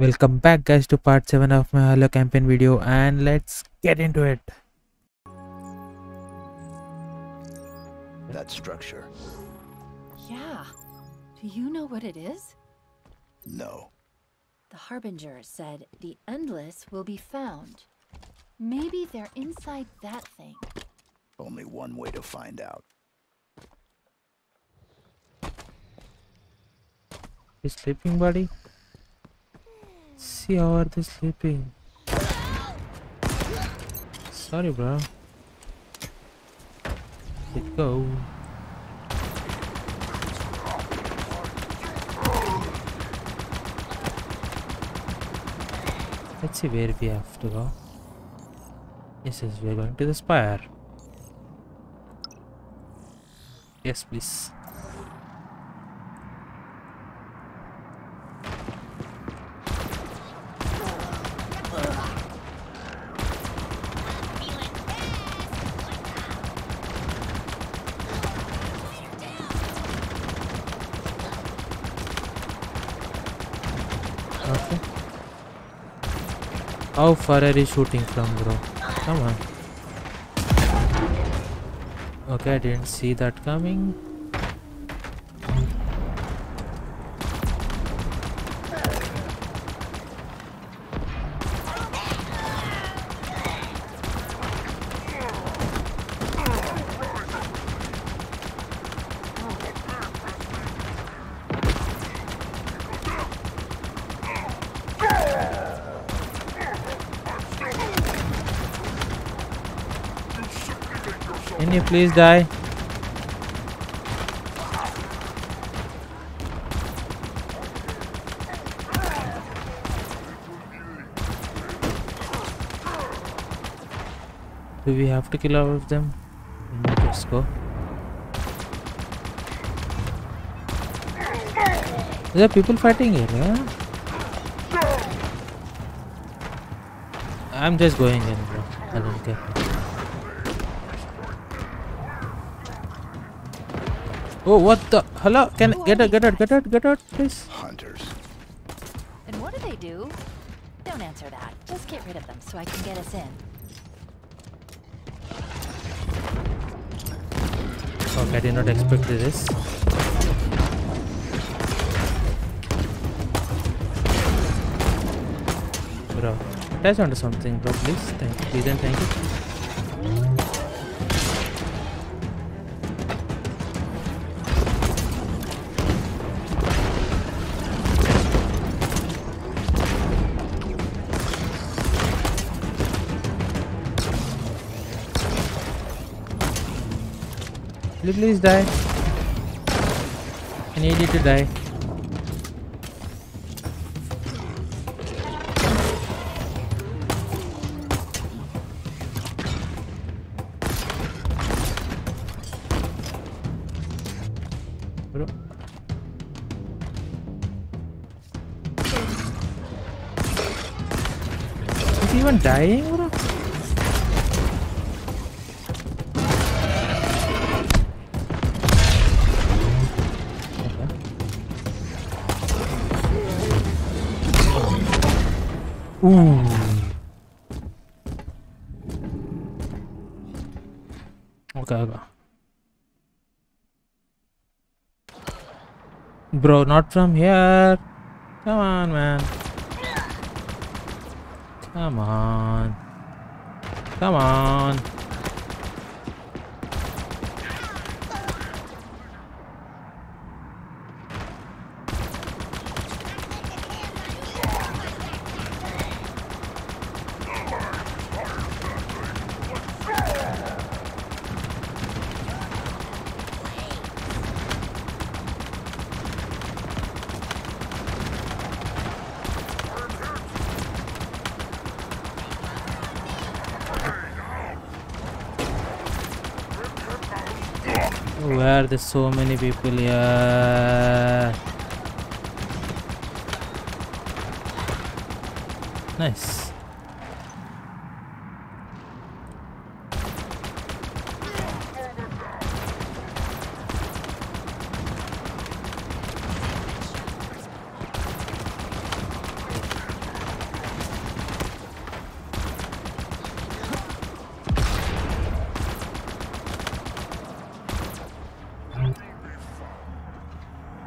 Welcome back guys to part 7 of my Halo campaign video, and let's get into it. That structure. Yeah. Do you know what it is? No. The Harbinger said the Endless will be found. Maybe they're inside that thing. Only one way to find out. You sleeping, buddy? See how are they sleeping? Sorry, bro. Let's go. Let's see where we have to go. Yes, we are going to the Spire. Yes, please. How far are you shooting from, bro? Come on. Okay, I didn't see that coming. Can you please die? Do we have to kill all of them? No, let's go. There are people fighting here, yeah? I'm just going in, bro. I don't care. Oh, what the? Hello? Can I get out, please? Hunters. And what do? Don't answer that. Just get rid of them so I can get us in. Okay, I did not expect this. Bro, attach onto something, bro, please. Please and thank you. Please die. I need you to die. Bro. Is he even dying, bro? Ooh. Okay. Bro, not from here. Come on, man. Come on. Come on. Where there's so many people here. Nice.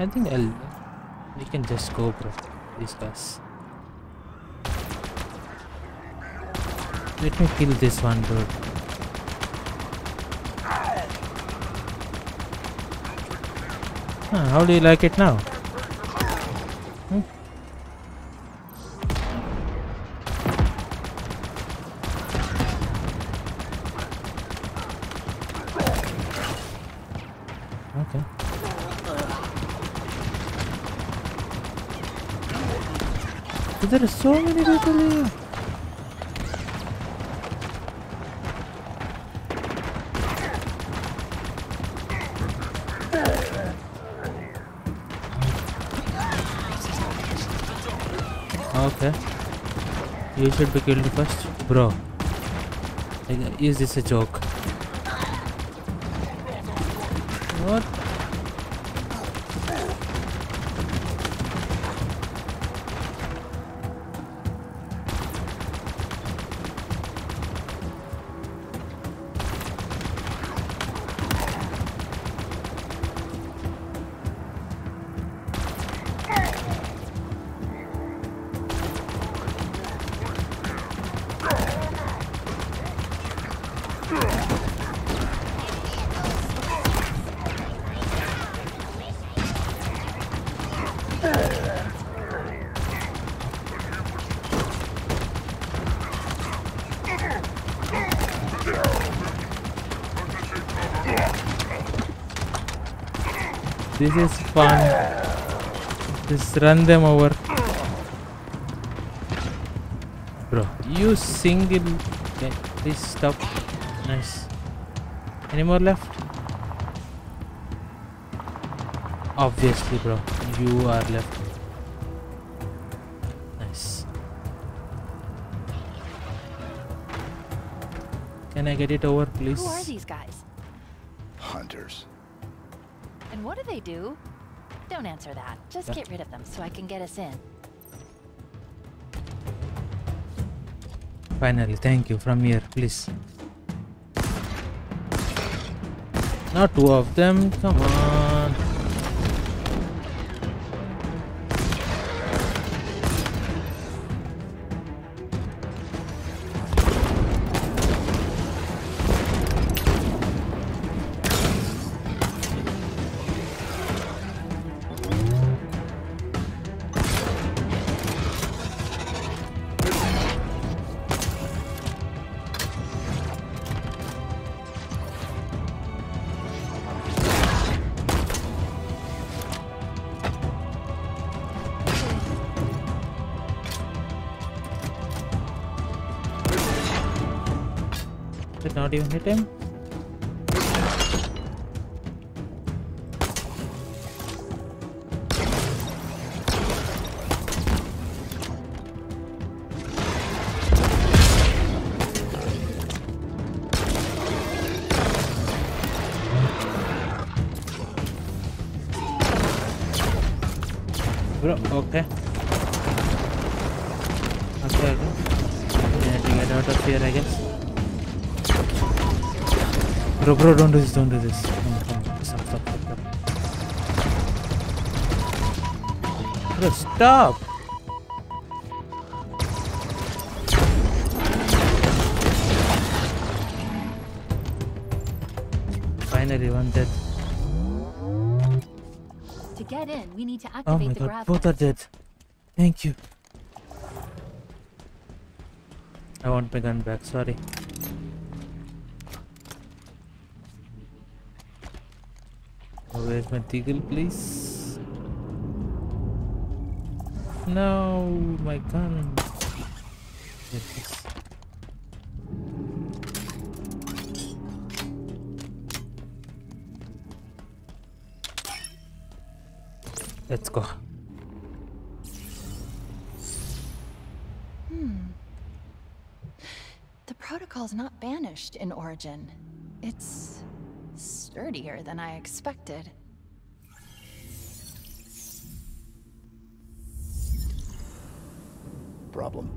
I think we can just go, bro. These guys. Let me kill this one, bro. Huh, how do you like it now? There are so many people here. Okay. You should be killed first. Bro. Is this a joke? What? This is fun. Just run them over. Bro, you single. Okay, please stop. Nice. Any more left? Obviously, bro. You are left. Nice. Can I get it over, please? Who are these guys? Hunters. And what do they do? Don't answer that. Just get rid of them so I can get us in. Finally, thank you. From here, please. Not two of them. Come on. Not even hit him. Bro, okay. Okay. Yeah, to get out of here, I guess. Bro, don't do this, don't do this. Stop. Bro, stop! Finally, one dead. To get in, we need to activate the grab. Both are dead. Thank you. I want my gun back, sorry. Where's my deagle, please? No, my gun. There it is. Let's go. The protocol's not banished in Origin. It's sturdier than I expected. Problem.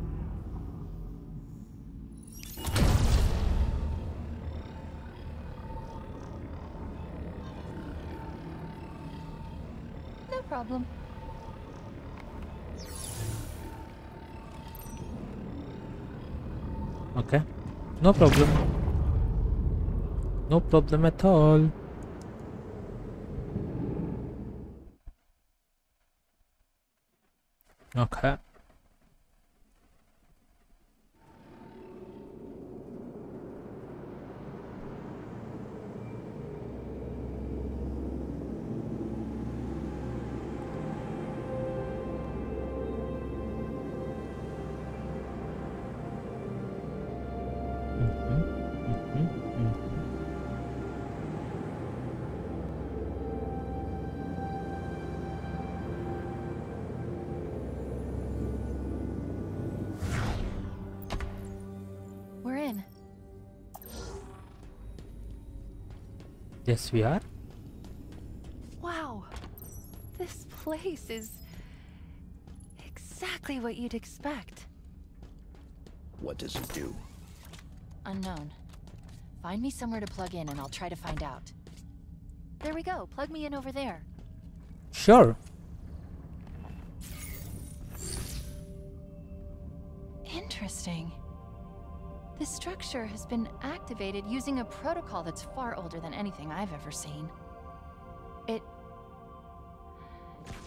No problem. Okay. No problem. No problem at all. Okay. Yes, we are. Wow, this place is exactly what you'd expect. What does it do? Unknown. Find me somewhere to plug in and I'll try to find out. There we go, plug me in over there. Sure. Interesting. This structure has been activated using a protocol that's far older than anything I've ever seen.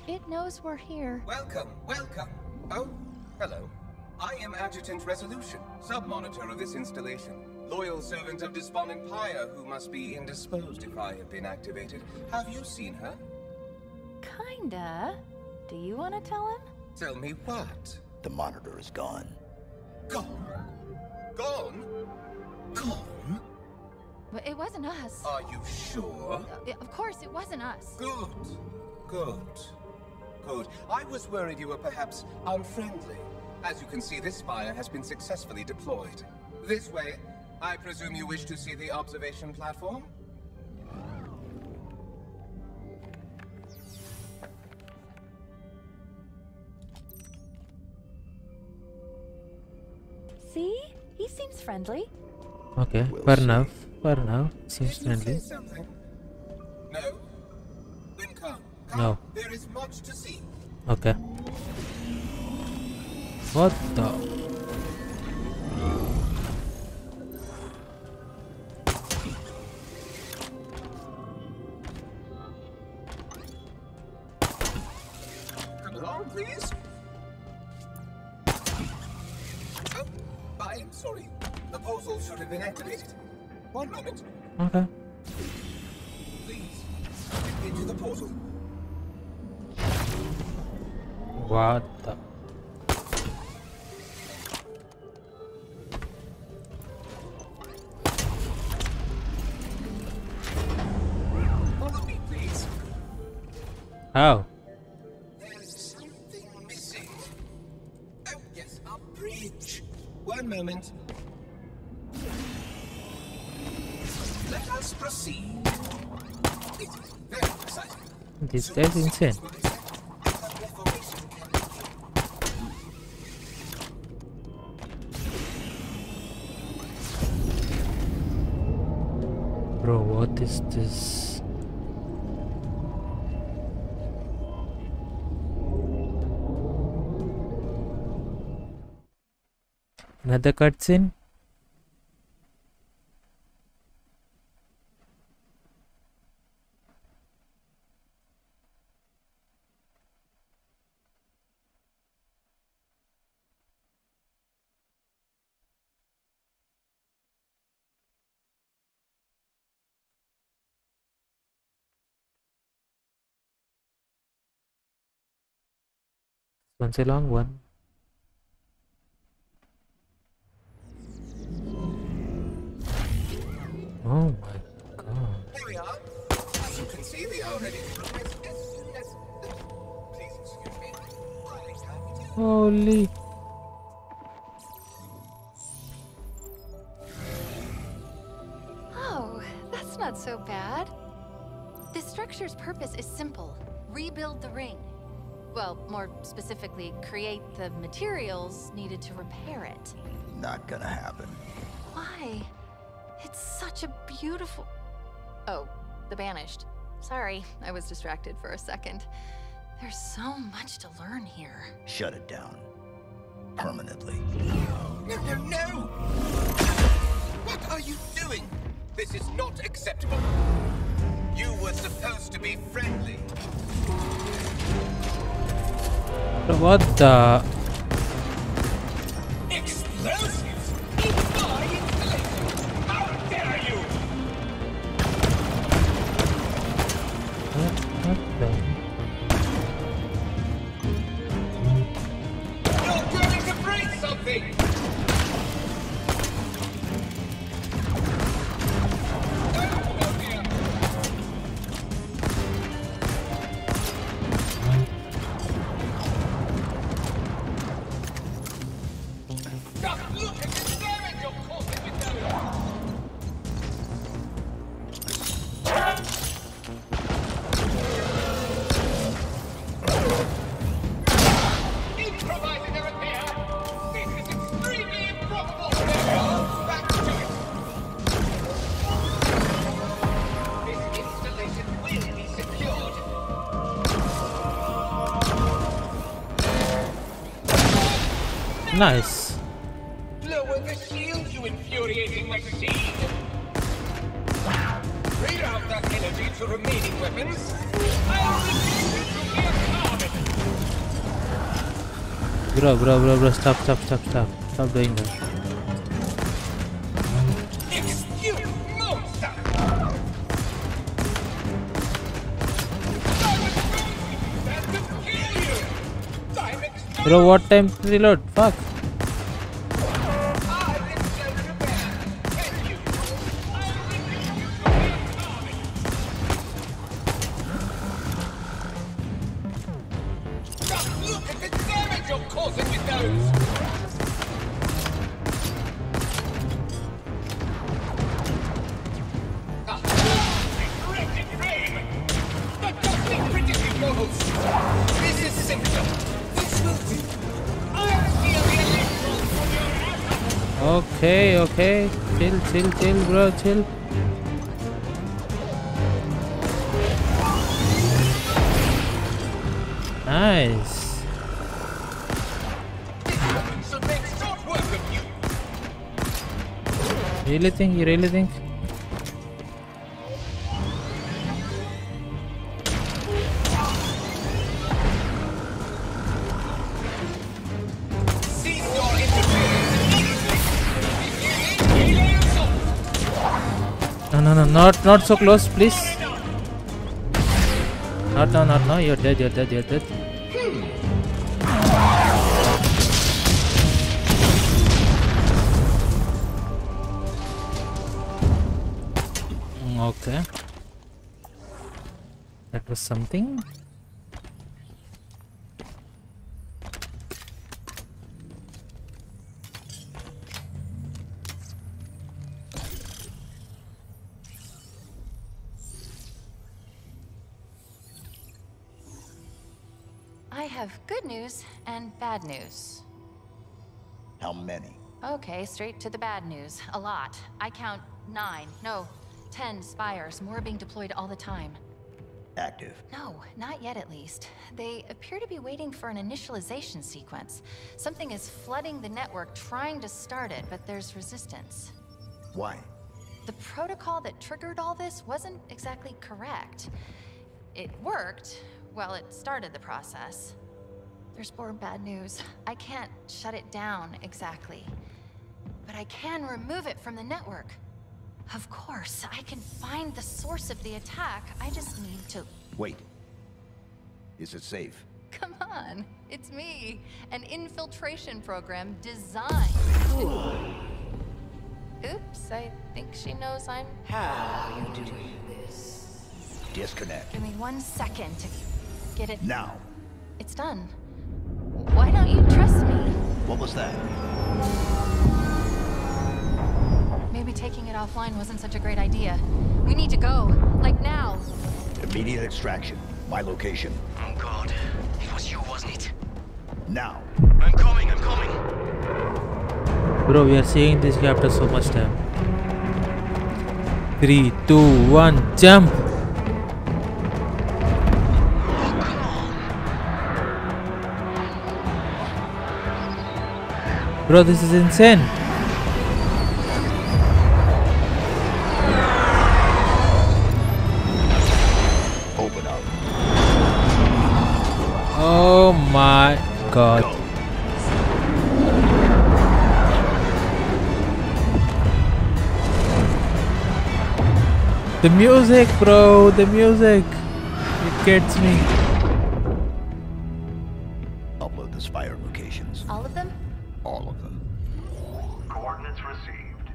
It knows we're here. Welcome, welcome. Oh, hello. I am Adjutant Resolution, sub-monitor of this installation. Loyal servant of Despondent Piya, who must be indisposed if I have been activated. Have you seen her? Kinda. Do you want to tell him? Tell me what? The monitor is gone. Gone? Gone? Gone? But it wasn't us. Are you sure? Of course it wasn't us. Good. Good. Good. I was worried you were perhaps unfriendly. As you can see, this spire has been successfully deployed. This way, I presume you wish to see the observation platform? See? He seems friendly. Okay, fair enough. Fair enough. Seems friendly. No. Then come. No. There is much to see. Okay. What the? Come along, please. I'm sorry. The portal should have been activated. One moment. Okay. Please, step into the portal. What the? Follow me, please. How? Moment. Let us proceed. It is very exciting. This is insane. Bro, what is this? Another cutscene. This one's a long one. Oh my god. Here we are. As you can see, we are ready to progress as soon as... Please excuse me. Holy... Oh, that's not so bad. This structure's purpose is simple. Rebuild the ring. Well, more specifically, create the materials needed to repair it. Not gonna happen. Why? It's such a beautiful... Oh, the Banished. Sorry, I was distracted for a second. There's so much to learn here. Shut it down. Permanently. No! What are you doing? This is not acceptable. You were supposed to be friendly. What the... Explosives? It's my installation! How dare you! What the... You're going to break something! Nice. Lower the shield, you infuriating machine! Read out that energy to remaining weapons. I'll reduce it to mere carbon. Bro, stop doing that. Excuse monster! That would kill you! Bro, what time to reload? Fuck! Okay, chill bro, chill. Nice. You really think? No, not so close, please. No, you're dead. Okay. That was something. Bad news. How many? Okay, straight to the bad news. A lot. I count 9, no, 10 spires, more being deployed all the time. Active? No, not yet at least. They appear to be waiting for an initialization sequence. Something is flooding the network, trying to start it, but there's resistance. Why? The protocol that triggered all this wasn't exactly correct. It worked. Well, it started the process. There's more bad news. I can't shut it down exactly, but I can remove it from the network. Of course, I can find the source of the attack. I just need to... Wait. Is it safe? Come on. It's me. An infiltration program designed to... Oops, I think she knows I'm... How are you doing this? Disconnect. Give me 1 second to get it... Now. It's done. Why don't you trust me? What was that? Maybe taking it offline wasn't such a great idea. We need to go. Like now. Immediate extraction. My location. Oh god. It was you, wasn't it? Now. I'm coming. Bro, we are seeing this guy after so much time. 3, 2, 1, jump! Oh, come on. Bro, this is insane. Open up. Oh my god. Go. The music, bro, the music. It gets me. Upload the SPIRE locations. All of them? All of them. Coordinates received.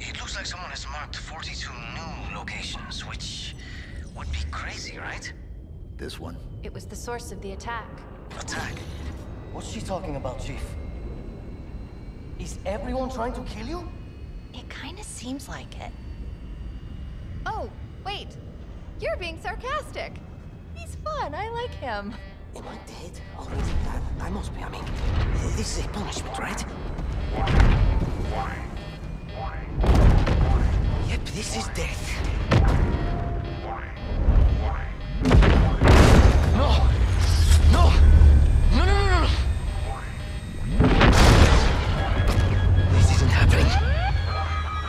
It looks like someone has marked 42 new locations, which would be crazy, right? This one? It was the source of the attack. Attack? What's she talking about, Chief? Is everyone trying to kill you? It kinda seems like it. Oh, wait. You're being sarcastic. He's fun, I like him. Am I dead already? I must be, I mean, this is a punishment, right? Yep, this is death. No! No! No, no, no, no! This isn't happening.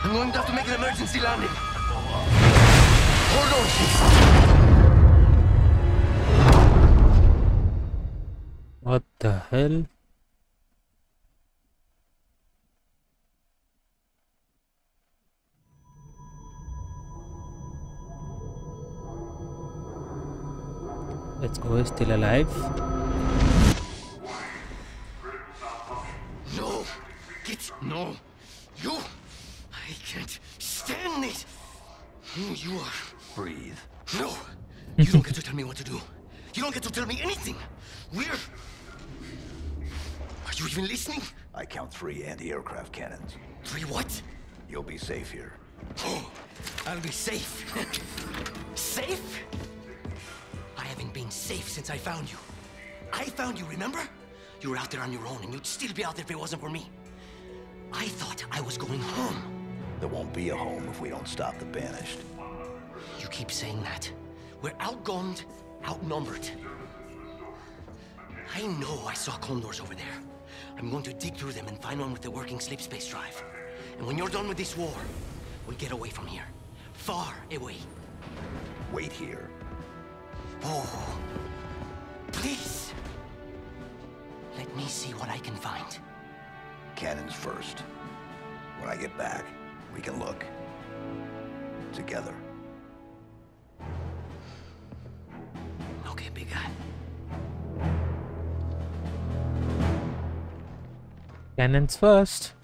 I'm going to have to make an emergency landing. Hold on, Chief. What the hell? Let's go, still alive. No! Get no! You! I can't stand it! Who you are? Breathe. No! You don't get to tell me what to do. You don't get to tell me anything! We're... Are you even listening? I count 3 anti-aircraft cannons. 3 what? You'll be safe here. Oh! I'll be safe! Safe? I haven't been safe since I found you. I found you, remember? You were out there on your own, and you'd still be out there if it wasn't for me. I thought I was going home. There won't be a home if we don't stop the Banished. You keep saying that. We're outgunned, outnumbered. I know I saw condors over there. I'm going to dig through them and find one with the working sleep space drive. And when you're done with this war, we'll get away from here. Far away. Wait here. Oh. Please. Let me see what I can find. Cannons first. When I get back, we can look. Together. Okay, big guy. Cannons first.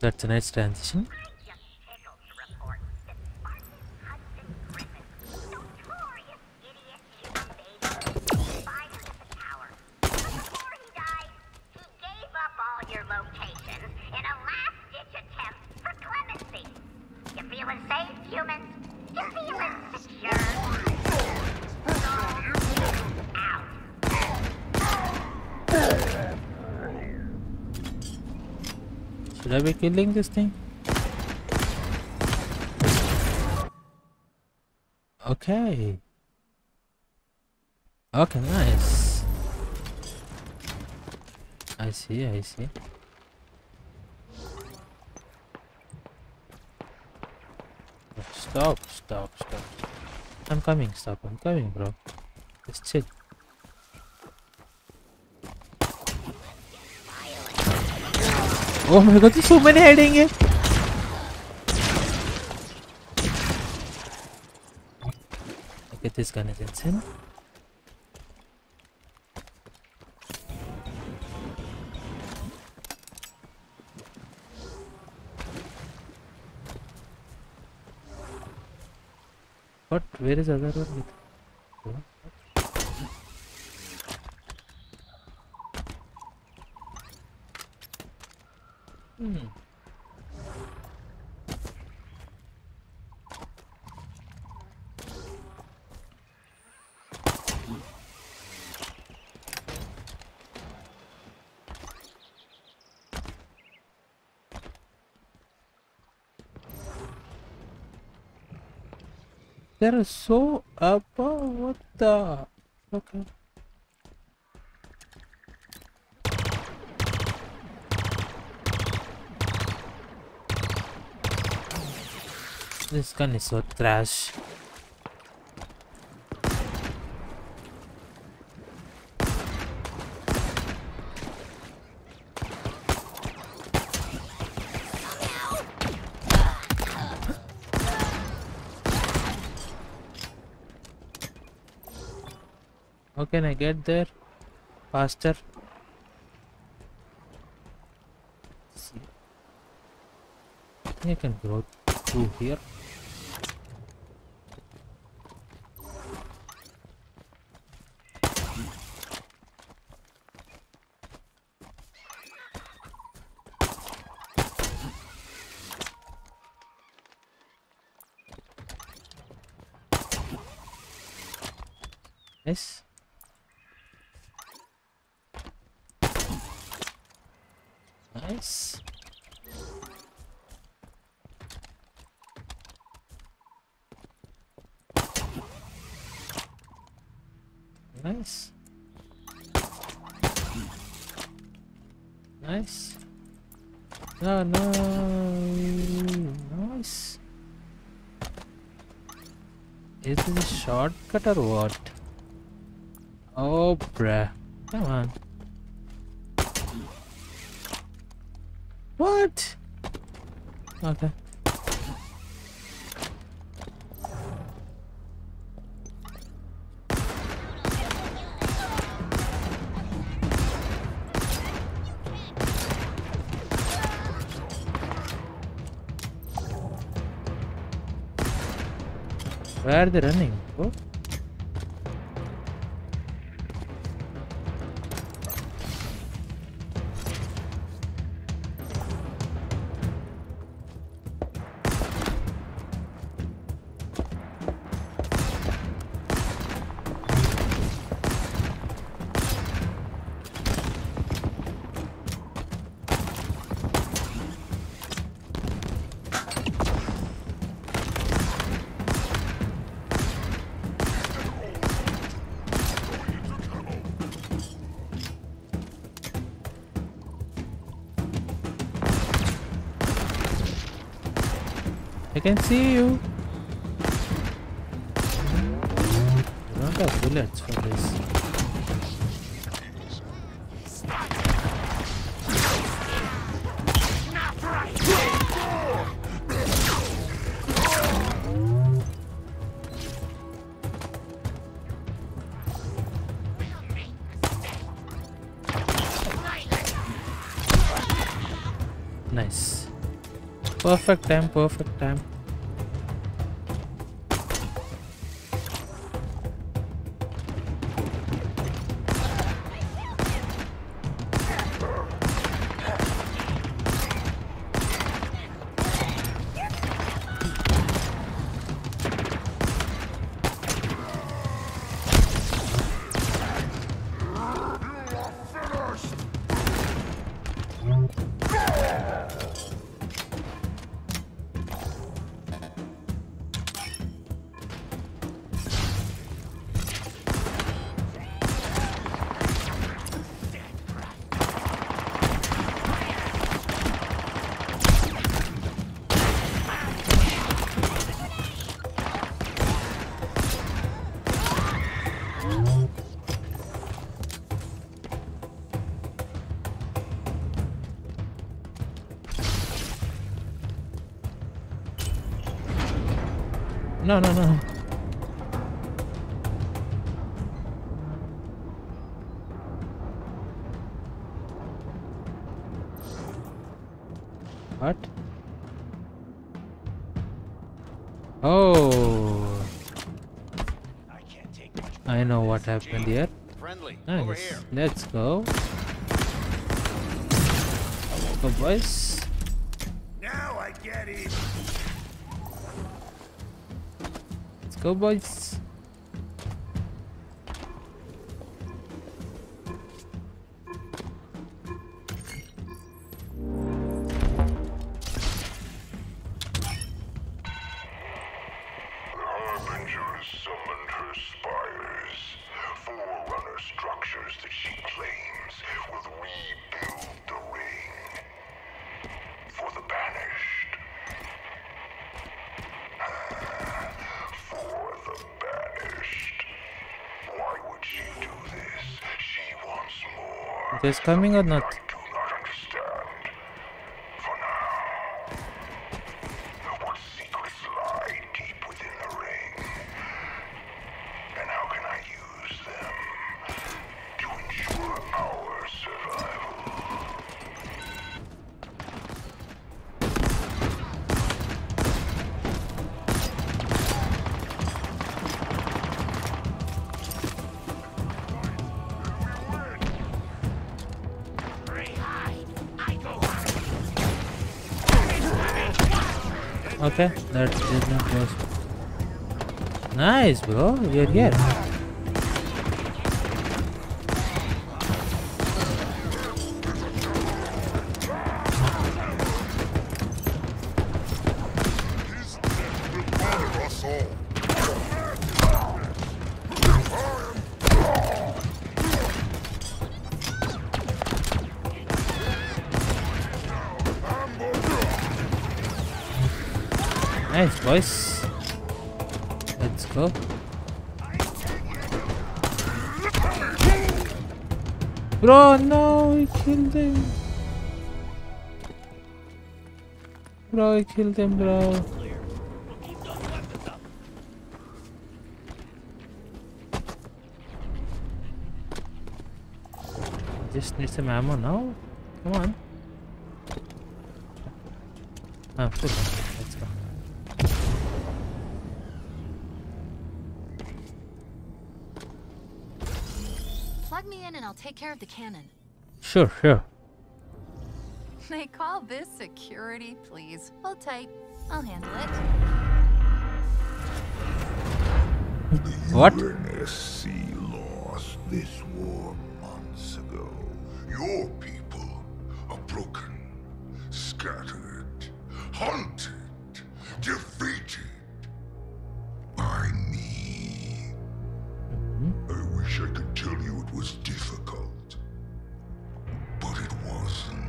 That's a nice transition. Should I be killing this thing? Okay. Okay, nice. I see, I see. Stop, stop, stop. I'm coming, stop, I'm coming, bro. Just chill. Oh my god, there's so many hiding here. Okay, this gun is insane. But where is other one? They're so above, what the? Okay. This gun is so trash. How can I get there faster? See, I can go through here. Yes. Nice. Nice. Nice. No, no. Nice. Is this a shortcut or what? Oh, bruh. Come on. What? Okay. Where are they running? Oh. I can see you. I don't have bullets for this. Nice. Perfect time, perfect time. No, no, no. What? Oh. I can't take much. I know what happened here. Friendly. Nice. Let's go. Go, boys. Now I get it. Go, boys. This coming or not? Okay, that did not work. Nice, bro, you're here. Nice, boys. Let's go. Bro, no, we killed him. Bro, we killed him, bro. Just need some ammo now. Come on. Ah, full. Let's go. I'll take care of the cannon. Sure. They call this security, please. Hold tight. I'll handle it. What? The UNSC lost this war months ago. Your people are broken, scattered, hunted, defeated. I mean, I wish I could tell you it was difficult, but it wasn't.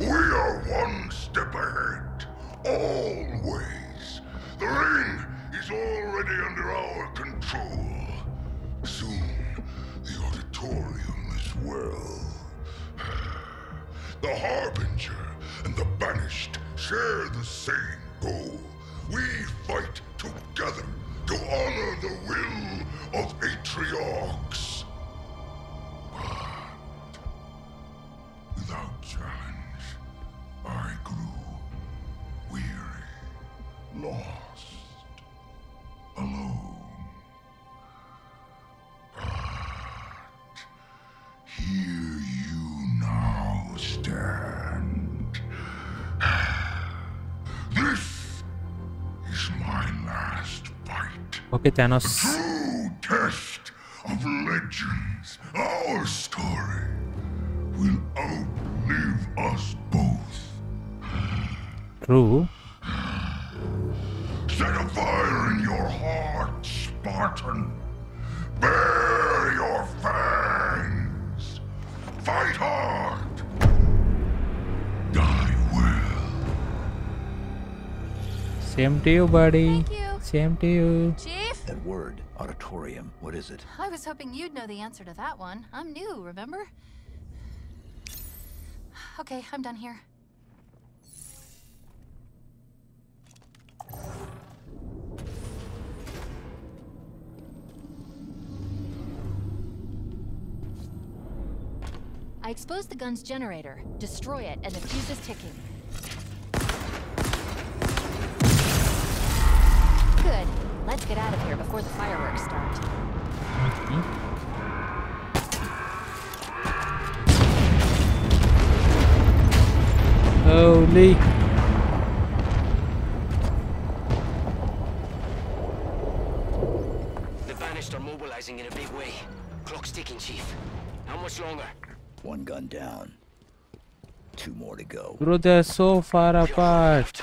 We are one step ahead, always. The ring is already under our control. Soon, the auditorium as well. The Harbinger and the Banished share the same goal. We fight together to honor the will of Atriox. But without challenge, I grew weary, lost, alone. But here you now stand. This is my last fight. Okay, Thanos. The true test of legends, our story, will outlive us both. True. Set a fire in your heart, Spartan. Bear your fangs. Fight hard. Die well. Same to you, buddy. Thank you. Same to you. Chief? That word, auditorium, what is it? I was hoping you'd know the answer to that one. I'm new, remember? Okay, I'm done here. I exposed the gun's generator. Destroy it, and the fuse is ticking. Good. Let's get out of here before the fireworks start. Holy. The Banished are mobilizing in a big way. Clock's ticking, Chief. How much longer? One gun down. Two more to go. Bro, they're so far apart.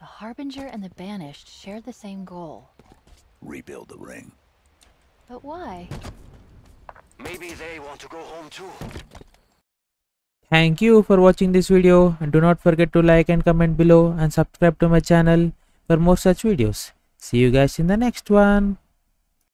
Harbinger and the Banished share the same goal. Rebuild the ring. But why? Maybe they want to go home too. Thank you for watching this video, and do not forget to like and comment below and subscribe to my channel for more such videos. See you guys in the next one.